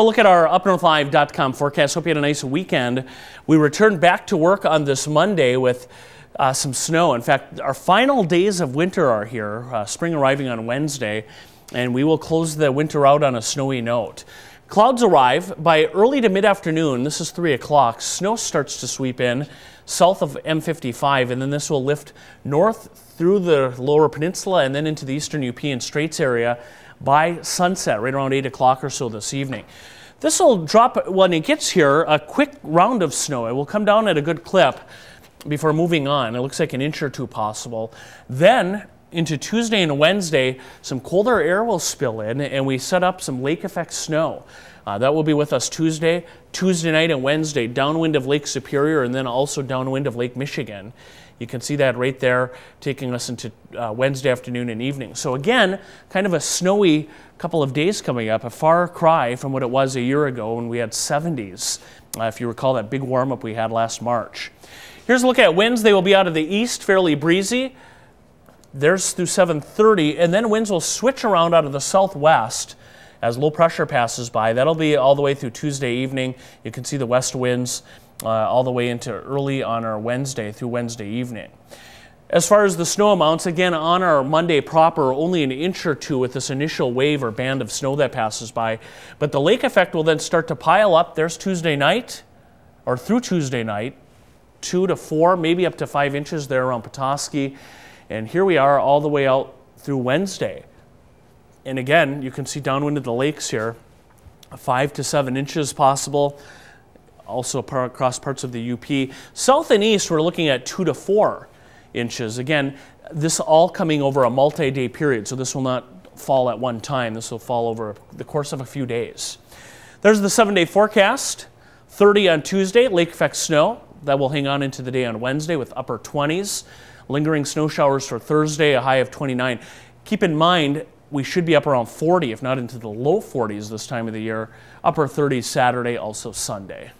A look at our UpNorthLive.com forecast. Hope you had a nice weekend. We return back to work on this Monday with some snow. In fact, our final days of winter are here, spring arriving on Wednesday, and we will close the winter out on a snowy note. Clouds arrive by early to mid-afternoon. This is 3 o'clock. Snow starts to sweep in south of M55, and then this will lift north through the lower peninsula and then into the eastern UP and Straits area by sunset, right around 8 o'clock or so this evening. This will drop, when it gets here, a quick round of snow. It will come down at a good clip before moving on. It looks like an inch or two possible. Then into Tuesday and Wednesday, some colder air will spill in, and we set up some lake effect snow. That will be with us Tuesday night and Wednesday, downwind of Lake Superior and then also downwind of Lake Michigan. You can see that right there taking us into Wednesday afternoon and evening. So again, kind of a snowy couple of days coming up, a far cry from what it was a year ago when we had 70s, if you recall that big warm-up we had last March. Here's a look at winds. They will be out of the east, fairly breezy. There's through 7:30, and then winds will switch around out of the southwest as low pressure passes by. That'll be all the way through Tuesday evening. You can see the west winds all the way into early on our Wednesday through Wednesday evening. As far as the snow amounts, again on our Monday proper, only an inch or two with this initial wave or band of snow that passes by. But the lake effect will then start to pile up. There's Tuesday night, or through Tuesday night, 2 to 4, maybe up to 5 inches there around Petoskey. And here we are all the way out through Wednesday. And again, you can see downwind of the lakes here, 5 to 7 inches possible, also across parts of the UP. South and east, we're looking at 2 to 4 inches. Again, this all coming over a multi-day period, so this will not fall at one time. This will fall over the course of a few days. There's the 7-day forecast, 30 on Tuesday, lake effect snow. That will hang on into the day on Wednesday with upper 20s. Lingering snow showers for Thursday, a high of 29. Keep in mind, we should be up around 40, if not into the low 40s this time of the year. Upper 30s Saturday, also Sunday.